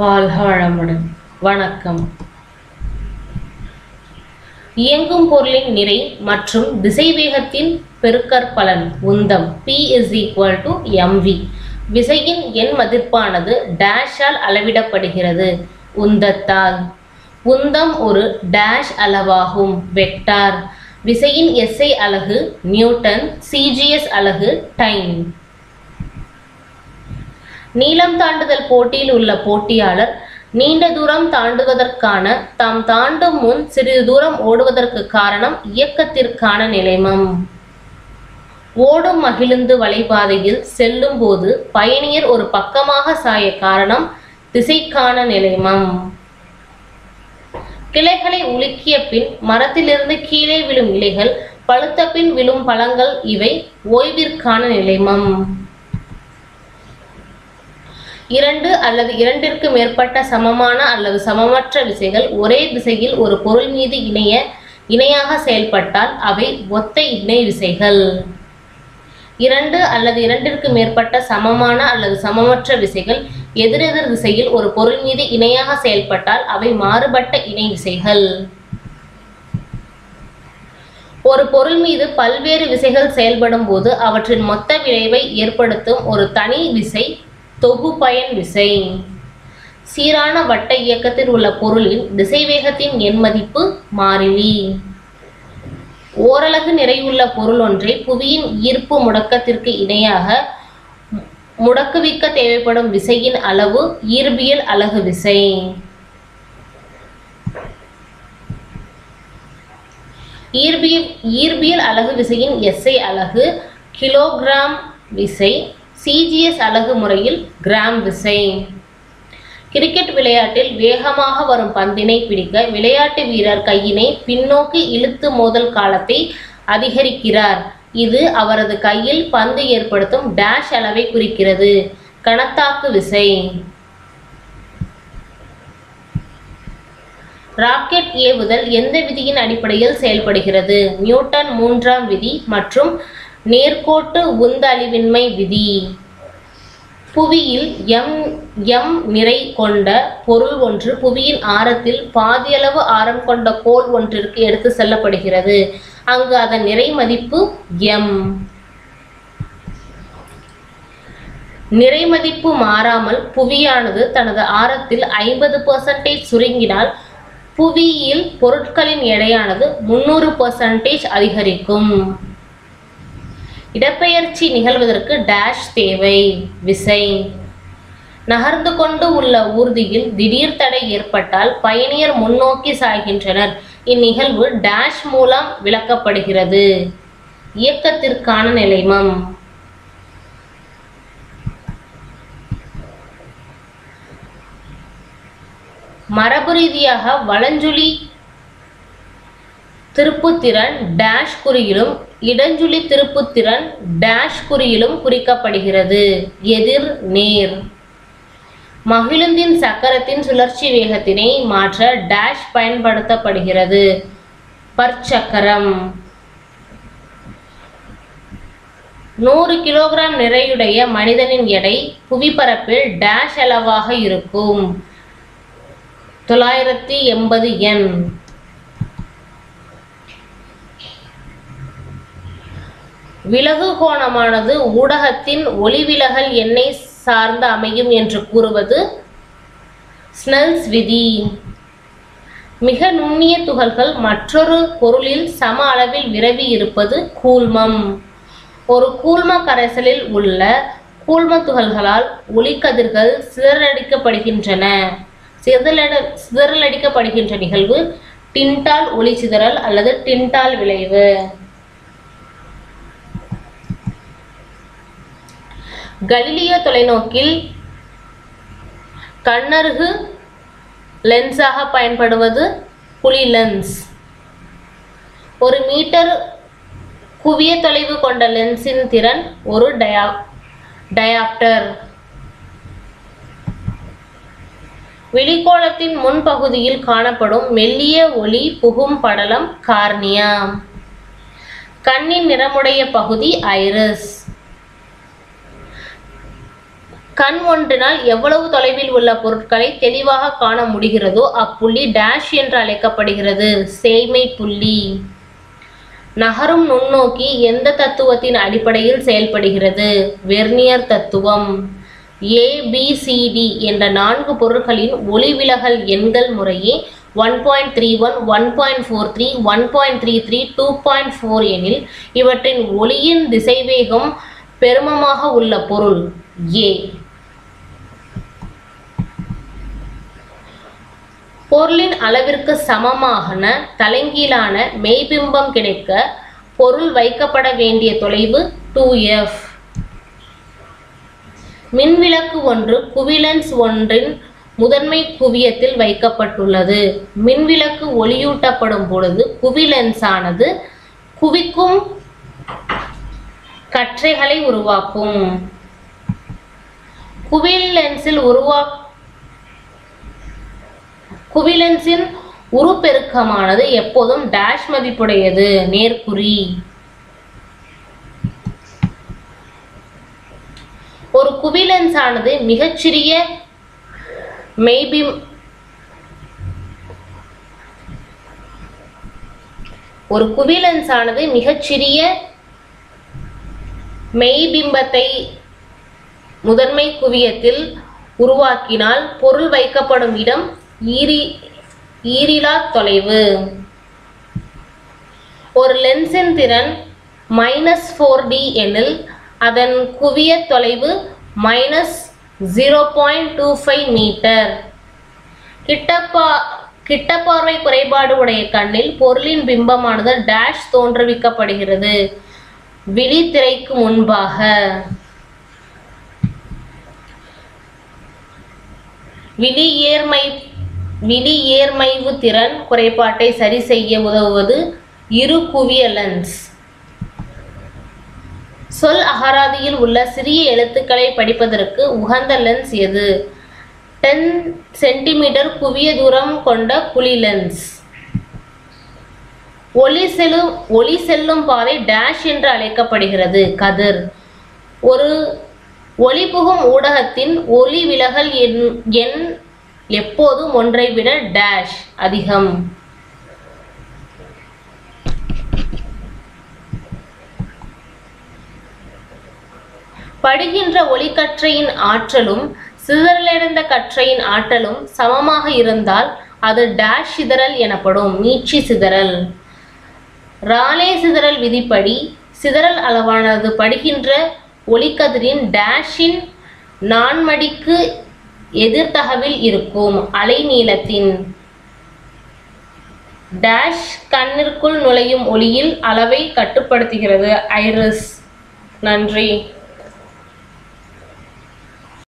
வாழ்காளமுடன் வணக்கம். இயங்கும் பொருளின் நிறை மற்றும் திசைவேகத்தின் பெருக்கற்பலன் உந்தம் P is equal to mv. விசையின் எண் மதிப்பானது டேஷால் அளவிடப்படுகிறது. உந்தத்தால் உந்தம் ஒரு டேஷ் அளவாகும். வெக்டார் விசையின் SI அலகு நியூட்டன், CGS அலகு டைம். நீளம் தாண்டுதல் போட்டியில் உள்ள போட்டியாளர் நீண்ட தூரம் தாண்டுவதற்கான தாம் தாண்டும் முன் சிறிது தூரம் ஓடுவதற்கு காரணம் இயக்கத்திற்கான நிலைமம். ஓடும் மகிழுந்து வலைபாதையில் செல்லும் போது பயணியர் ஒரு பக்கமாக சாய காரணம் திசைக்கான நிலைமம். கிளைகளை உலுக்கிய பின் மரத்திலிருந்து கீழே விழும் இலைகள், பழுத்த பின் விழும் பழங்கள் இவை ஓய்விற்கான நிலைமம். இரண்டு அல்லது இரண்டிற்கு மேற்பட்ட சமமான அல்லது சமமற்ற விசைகள் ஒரே விசையில் ஒரு பொருள் மீது இணையாக செயல்பட்டால் அவை ஒத்த இணை விசைகள். இரண்டு அல்லது இரண்டிற்கு மேற்பட்ட சமமான அல்லது சமமற்ற விசைகள் எதிரெதிர் விசையில் ஒரு பொருள் மீது இணையாக செயல்பட்டால் அவை மாறுபட்ட இணை விசைகள். ஒரு பொருள் மீது பல்வேறு விசைகள் செயல்படும் போது அவற்றின் மொத்த விளைவை ஏற்படுத்தும் ஒரு தனி விசை தொகுபயன் விசை. சீரான வட்ட இயக்கத்தில் உள்ள பொருளின் திசைவேகத்தின் எண் மதிப்பு மாறிலி. ஓரலகு நிறையுள்ள பொருள் ஒன்றை புவியின் ஈர்ப்பு முடுக்கத்திற்கு இணையாக முடுக்குவிக்க தேவைப்படும் விசையின் அளவு ஈர்பியல் அலகு விசை. ஈர்பியல் அலகு விசையின் SI அலகு கிலோகிராம் விசை, CGS அலகு முறையில் கிராம் விசை. கிரிக்கெட் விளையாட்டில் வேகமாக வரும் பந்தினை பிடிக்க விளையாட்டு வீரர் கையினை பின்னோக்கி இழுத்து மோதல் காலத்தை அதிகரிக்கிறார். இது அவரது கையில் பந்து ஏற்படுத்தும் டேஷ் அளவை குறிக்கிறது. கணத்தாக்கு விசை. ராக்கெட் ஏவுதல் எந்த விதியின் அடிப்படையில் செயல்படுகிறது? நியூட்டன் 3ஆம் விதி மற்றும் நேர்கோட்டு உந்த அழிவின்மை விதி. புவியில் m நிறை கொண்ட பொருள் ஒன்று புவியின் ஆரத்தில் பாதியளவு ஆரம் கொண்ட கோல் ஒன்றிற்கு எடுத்து செல்லப்படுகிறது. அங்கு அதன் நிறை மதிப்பு m. நிறை மதிப்பு மாறாமல் புவியானது தனது ஆரத்தில் 50% சுருங்கினால் புவியில் பொருட்களின் எடையானது 300% அதிகரிக்கும். இடப்பெயர்ச்சி நிகழ்வதற்கு டேஷ் தேவை. விசை. நகர்ந்து கொண்டு உள்ள ஊர்தியில் திடீர் தடை ஏற்பட்டால் பயணியர் முன்னோக்கி சாய்கின்றனர். இந்நிகழ்வு டேஷ் மூலம் விளக்கப்படுகிறது. இயக்கத்திற்கான நிலைமம். மரபு ரீதியாக வலஞ்சுழி திருப்புத்திறன் டேஷ் குறியிலும் இடஞ்சுழி திருப்புத்திறன் டேஷ் குறியிலும் குறிக்கப்படுகிறது. எதிர் நேர். மகிழுந்தின் சக்கரத்தின் சுழற்சி வேகத்தினை மாற்ற டேஷ் பயன்படுத்தப்படுகிறது. பற்சக்கரம். 100 கிலோகிராம் நிறையுடைய மனிதனின் எடை புவிப்பரப்பில் டேஷ் அளவாக இருக்கும். 980 N. விலகு கோணமானது ஊடகத்தின் ஒளிவிலகல் எண்ணை சார்ந்து அமையும் என்று கூறுவது ஸ்னெல்ஸ் விதி. மிக நுண்ணிய துகள்கள் மற்றொரு பொருளில் சம அளவில் விரவி இருப்பது கூழ்மம். ஒரு கூழ்ம கரைசலில் உள்ள கூழ்ம துகள்களால் ஒளிக்கதிர்கள் சிதறலடிக்கப்படுகின்ற நிகழ்வு டின்டால் ஒளி சிதறல் அல்லது டின்டால் விளைவு. கலிலியோ தொலைநோக்கில் கண்ணருகு லென்ஸாக பயன்படுவது குழி லென்ஸ். 1 மீட்டர் குவிய தொலைவு கொண்ட லென்ஸின் திறன் ஒரு டயாப்டர். வெளிக்கோளத்தின் முன்பகுதியில் காணப்படும் மெல்லிய ஒளி புகும் படலம் கார்னியா. கண்ணின் நிறமுடைய பகுதி ஐரிஸ். கண் ஒன்றினால் எவ்வளவு தொலைவில் உள்ள பொருட்களை தெளிவாக காண முடிகிறதோ அப்புள்ளி டேஷ் என்று அழைக்கப்படுகிறது. சேய்மை புள்ளி. நகரும் நுண்ணோக்கி எந்த தத்துவத்தின் அடிப்படையில் செயல்படுகிறது? வெர்னியர் தத்துவம். ஏபிசிடி என்ற 4 பொருட்களின் ஒளிவிலகல் எண்கள் முறையே 1.31, 1.43, 1.33, 2.4 எனில் இவற்றின் ஒளியின் திசைவேகம் பெருமமாக உள்ள பொருள் ஏ. பொருளின் அளவிற்கு சமமான தலைங்கீழான மெய்பிம்பம் கிடைக்க பொருள் வைக்கப்பட வேண்டிய தொலைவு 2f. மின்விளக்கு ஒன்று குவிலன்ஸ் ஒன்றின் முதன்மை குவியத்தில் வைக்கப்பட்டுள்ளது. மின்விளக்கு ஒளியூட்டப்படும் பொழுது குவிலென்ஸானது குவிக்கும் கற்றைகளை உருவாக்கும். குவிலென்ஸின் உருப்பெருக்கமானது எப்போதும் டேஷ் மதிப்புடையது. நேர்குறி. ஒரு குவிலென்ஸானது மிகச்சிறிய மெய்பிம்பத்தை முதன்மை குவியத்தில் உருவாக்கினால் பொருள் வைக்கப்படும் இடம் ஈரிலா தொலைவு. ஒரு லென்ஸின் திறன் -4D எனில் அதன் குவிய தொலைவு -0.25 மீட்டர். கிட்டப்பார்வை குறைபாடு உடைய கண்ணில் பொருளின் பிம்பமானது டேஷ் தோன்றுவிக்கப்படுகிறது. விழித்திரைக்கு முன்பாக. விழியேர்மைவு திறன் குறைபாட்டை சரி செய்ய உதவுவது இரு குவிய லென்ஸ். சொல் அகராதியில் உள்ள சிறிய எழுத்துக்களை படிப்பதற்கு உகந்த லென்ஸ் எது? 10 சென்டிமீட்டர் குவிய தூரம் கொண்ட குழி லென்ஸ். ஒளி செல்லும் பாதை டேஷ் என்று அழைக்கப்படுகிறது. கதிர். ஒரு ஒளிபுகும் ஊடகத்தின் ஒளி விலகல் எண் எப்போதும் ஒன்றை விட டேஷ் அதிகம். படுகின்ற ஒளிக்கற்றையின் ஆற்றலும் சிதறலடைந்த கற்றையின் ஆற்றலும் சமமாக இருந்தால் அது டேஷ் சிதறல் எனப்படும். மீட்சி சிதறல். ராலே சிதறல் விதிப்படி சிதறல் அளவானது படுகின்ற ஒளிக்கதிரின் டேஷின் நான்மடிக்கு எதிர்த்தகவில் இருக்கும் அலை நீளத்தின். டேஷ் கண்ணிற்குள் நுழையும் ஒளியில் அளவை கட்டுப்படுத்துகிறது. ஐரிஸ். நன்றி.